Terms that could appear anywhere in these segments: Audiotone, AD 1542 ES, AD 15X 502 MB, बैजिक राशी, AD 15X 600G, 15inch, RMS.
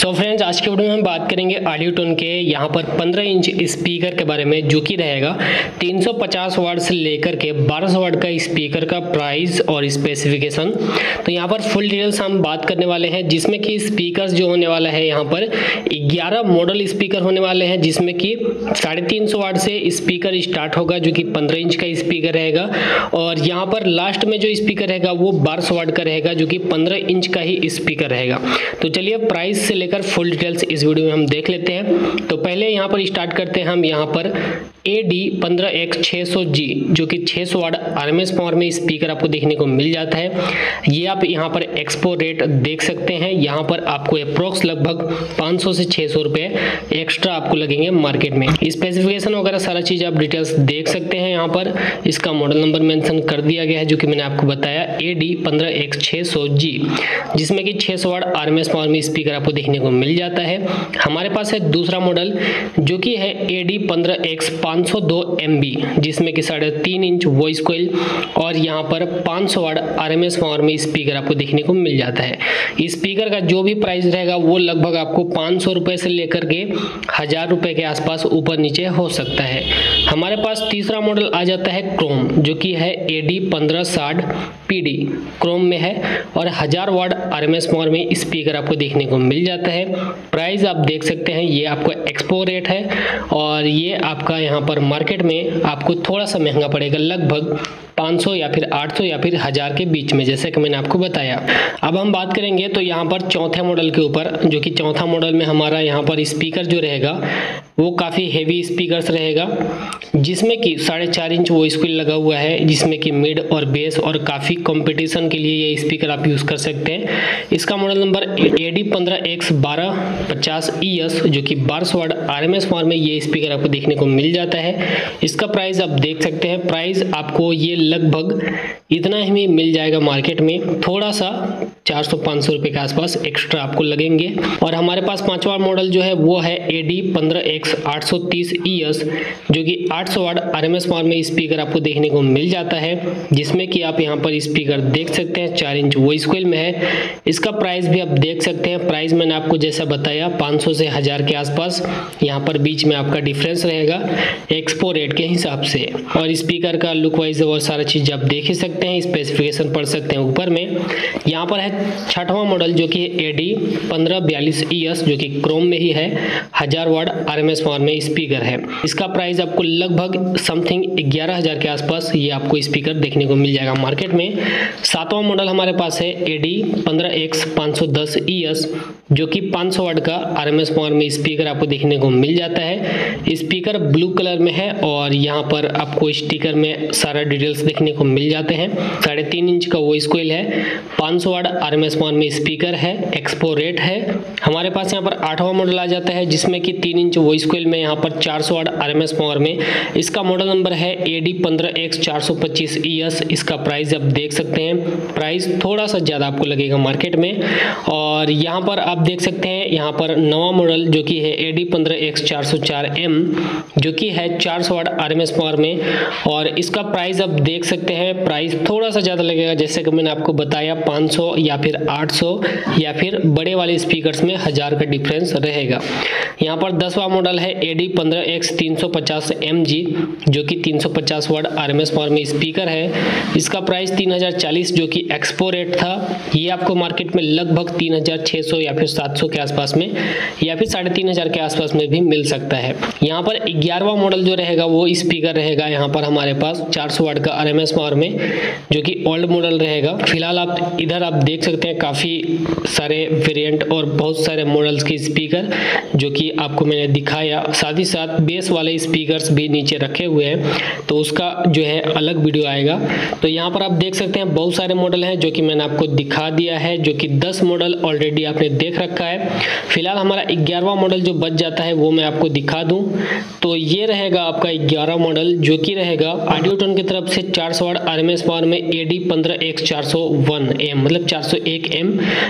So friends, आज के video में हम बात करेंगे ऑडियोटोन के यहाँ पर 15 इंच स्पीकर के बारे में, जो कि रहेगा 350 वाट से लेकर के 1200 वाट का स्पीकर का प्राइस और स्पेसिफिकेशन। तो यहाँ पर फुल डिटेल्स हम बात करने वाले हैं, जिसमें कि स्पीकर्स जो होने वाला है यहाँ पर 11 मॉडल स्पीकर होने वाले हैं, जिसमें कि 350 वाट से स्पीकर स्टार्ट होगा जो कि 15 इंच का स्पीकर रहेगा। और यहाँ पर लास्ट में जो स्पीकर रहेगा वो 1200 वाट का रहेगा जो कि 15 इंच का ही स्पीकर रहेगा। तो चलिए प्राइस से लेकर फुल डिटेल्स इस वीडियो में हम देख लेते हैं। तो पहले यहाँ पर स्टार्ट करते हैं हम यहाँ पर AD 15X 600G जो कि 600 वाट RMS पावर में स्पीकर आपको देखने को मिल जाता है। ये आप यहाँ पर एक्सपो रेट देख सकते हैं, यहाँ पर आपको अप्रोक्स लगभग 500 से 600 रुपये एक्स्ट्रा आपको लगेंगे मार्केट में। स्पेसिफिकेशन वगैरह सारा चीज़ आप डिटेल्स देख सकते हैं। यहाँ पर इसका मॉडल नंबर मेंशन कर दिया गया है जो कि मैंने आपको बताया AD 15X 600G, जिसमें कि 600 वाट RMS पावर में स्पीकर आपको देखने को मिल जाता है। हमारे पास है दूसरा मॉडल जो कि है AD 15X 502 MB, जिसमें कि 3.5 इंच वॉइस कोइल और यहाँ पर 500 वाट RMS पावर में स्पीकर आपको देखने को मिल जाता है। स्पीकर का जो भी प्राइस रहेगा वो लगभग आपको 500 रुपये से लेकर के 1000 रुपये के आसपास ऊपर नीचे हो सकता है। हमारे पास तीसरा मॉडल आ जाता है क्रोम, जो कि है AD 1560 PD क्रोम में है और 1000 वाट RMS पावर में स्पीकर आपको देखने को मिल जाता है। प्राइस आप देख सकते हैं, ये आपका एक्सपो रेट है और ये आपका यहाँ पर मार्केट में आपको थोड़ा सा महंगा पड़ेगा, लगभग 500 या फिर 800 या फिर 1000 के बीच में, जैसे कि मैंने आपको बताया। अब हम बात करेंगे तो यहाँ पर चौथे मॉडल के ऊपर, जो कि चौथा मॉडल में हमारा यहाँ पर स्पीकर जो रहेगा वो काफ़ी हेवी स्पीकर्स रहेगा, जिसमें कि 4.5 इंच वॉइस कोइल लगा हुआ है, जिसमें कि मिड और बेस और काफ़ी कंपटीशन के लिए ये स्पीकर आप यूज़ कर सकते हैं। इसका model number AD 15X 1250 ES जो कि 1200 वाट RMS पावर में ये स्पीकर आपको देखने को मिल जाता है। इसका प्राइस आप देख सकते हैं, प्राइस आपको ये लगभग इतना ही मिल जाएगा मार्केट में, थोड़ा सा 400-500 रुपये के आसपास एक्स्ट्रा आपको लगेंगे। और हमारे पास पाँचवा मॉडल जो है वो है AD 15X 830 ES जो कि 800 वाट RMS पावर में स्पीकर आपको देखने को मिल जाता है, जिसमें कि आप यहां पर स्पीकर देख सकते हैं 4 इंच वॉइस कोइल में है। इसका प्राइस भी आप देख सकते हैं, प्राइस मैंने आपको जैसा बताया 500 से 1000 के आसपास यहां पर बीच में आपका डिफरेंस रहेगा एक्सपो रेट के हिसाब से। और स्पीकर का लुक वाइज और सारा चीज़ आप देख ही सकते हैं, स्पेसिफिकेशन पढ़ सकते हैं ऊपर में। यहाँ पर है छठवां मॉडल जो कि AD 1542 ES जो कि क्रोम में ही है, 1000 वाट RMS पावर में स्पीकर है। इसका प्राइस आपको लगभग समथिंग 11000 के आसपास ये आपको स्पीकर देखने को मिल जाएगा मार्केट में। सातवां मॉडल हमारे पास है AD 15X 510 ES जो कि 500 वाट का RMS पावर में स्पीकर आपको देखने को मिल जाता है। स्पीकर ब्लू कलर में है और यहाँ पर आपको स्टिकर में सारा डिटेल्स देखने को मिल जाते हैं। 3.5 इंच का वॉइस कोइल है, 500 वाट RMS पावर में स्पीकर है, एक्सपो रेट है। हमारे पास यहाँ पर आठवां मॉडल आ जाता है, जिसमें कि 3 इंच वॉइस कोइल में यहाँ पर 400 वाट RMS पावर में, इसका मॉडल नंबर है AD 15X 425 ES। इसका प्राइस आप देख सकते हैं, प्राइस थोड़ा सा ज़्यादा आपको लगेगा मार्केट में। और यहाँ पर आप देख सकते हैं, यहाँ पर नवा मॉडल जो कि है AD 15X 404 M जो कि है 400 वाट RMS पावर में, और इसका प्राइस आप देख सकते हैं, प्राइस थोड़ा सा ज़्यादा लगेगा, जैसे कि मैंने आपको बताया 500 या फिर 800 या फिर बड़े वाले स्पीकर्स में 1000 का डिफरेंस रहेगा। यहाँ पर 10वां मॉडल है AD 15X 350 MG जो कि 350 वाट RMS पावर में स्पीकर है। इसका प्राइस 3040 जो कि एक्सपो रेट था, ये आपको मार्केट में लगभग 3600 या फिर 700 के आसपास में या फिर 3500 के आसपास में भी मिल सकता है। यहाँ पर 11वां मॉडल जो रहेगा वो स्पीकर रहेगा यहाँ पर हमारे पास 400 वाट का RMS पावर में, जो कि ओल्ड मॉडल रहेगा। फिलहाल आप इधर आप देख सकते हैं काफ़ी सारे वेरिएंट और बहुत सारे मॉडल्स के स्पीकर जो कि आपको मैंने दिखाया, साथ ही साथ बेस वाले स्पीकर्स भी नीचे रखे हुए हैं, तो उसका जो है अलग वीडियो आएगा। तो यहाँ पर आप देख सकते हैं बहुत सारे मॉडल हैं जो कि मैंने आपको दिखा दिया है, जो कि 10 मॉडल ऑलरेडी आपने देख रखा है। फिलहाल हमारा 11वां मॉडल जो बच जाता है वो मैं आपको दिखा दूँ। तो ये रहेगा आपका 11 मॉडल जो कि रहेगा ऑडियोटोन की तरफ से 400 वाट RMS पावर में AD 15X 401 M, मतलब 400 701 M।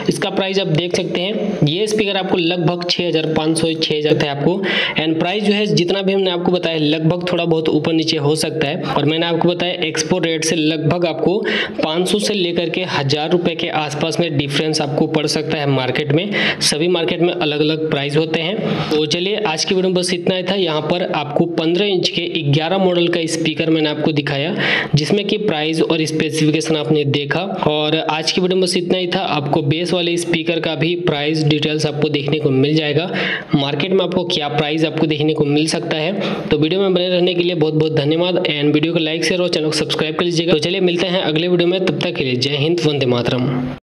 इसका प्राइस आप देख सकते हैं, ये स्पीकर आपको लगभग 6500 है आपको। एंड प्राइस जो है जितना भी हमने आपको बताया लगभग थोड़ा बहुत ऊपर नीचे हो सकता है, और मैंने आपको बताया एक्सपोर्ट रेट से लगभग आपको 500 से लेकर के 1000 रुपए के आसपास में डिफरेंस आपको पड़ सकता है मार्केट में। सभी मार्केट में अलग अलग प्राइस होते हैं। तो चलिए आज की वीडियो में बस इतना ही था। यहाँ पर आपको 15 इंच के 11 मॉडल का स्पीकर मैंने आपको दिखाया, जिसमें कि प्राइस और स्पेसिफिकेशन आपने देखा। और आज की वीडियो में बस इतना ही था। आपको बेस वाले स्पीकर का भी प्राइस डिटेल्स आपको देखने को मिल जाएगा, मार्केट में आपको क्या प्राइस आपको देखने को मिल सकता है। तो वीडियो में बने रहने के लिए बहुत बहुत धन्यवाद, एंड वीडियो को लाइक शेयर और चैनल को सब्सक्राइब कर लीजिएगा। तो चलिए मिलते हैं अगले वीडियो में, तब तक के लिए जय हिंद, वंदे मातरम।